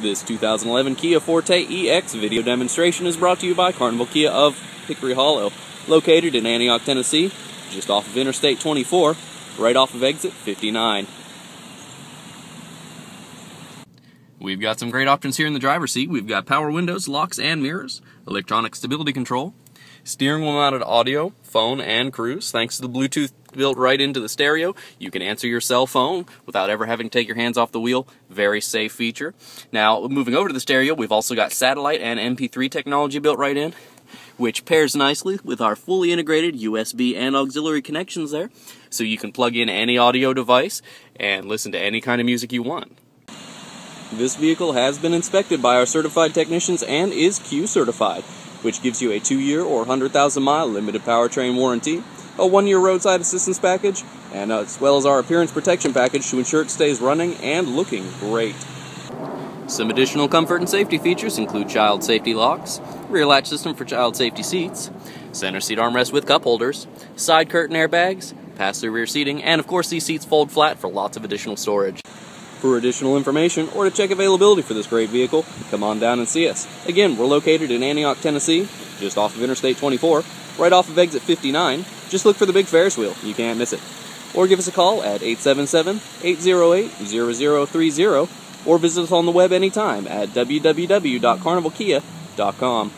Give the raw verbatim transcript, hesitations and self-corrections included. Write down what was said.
This two thousand eleven Kia Forte E X video demonstration is brought to you by Carnival Kia of Hickory Hollow, located in Antioch, Tennessee, just off of Interstate twenty-four, right off of exit fifty-nine. We've got some great options here in the driver's seat. We've got power windows, locks and mirrors, electronic stability control, steering wheel mounted audio, phone and cruise. Thanks to the Bluetooth built right into the stereo, you can answer your cell phone without ever having to take your hands off the wheel. Very safe feature. Now, moving over to the stereo, we've also got satellite and M P three technology built right in, which pairs nicely with our fully integrated U S B and auxiliary connections there, so you can plug in any audio device and listen to any kind of music you want. This vehicle has been inspected by our certified technicians and is Q certified, which gives you a two-year or one hundred thousand mile limited powertrain warranty, a one-year roadside assistance package, and uh, as well as our appearance protection package to ensure it stays running and looking great. Some additional comfort and safety features include child safety locks, rear latch system for child safety seats, center seat armrest with cup holders, side curtain airbags, pass-through rear seating, and of course these seats fold flat for lots of additional storage. For additional information or to check availability for this great vehicle, come on down and see us. Again, we're located in Antioch, Tennessee, just off of Interstate twenty-four, right off of exit fifty-nine. Just look for the big Ferris wheel, you can't miss it. Or give us a call at eight seven seven, eight zero eight, zero zero three zero, or visit us on the web anytime at w w w dot carnival kia dot com.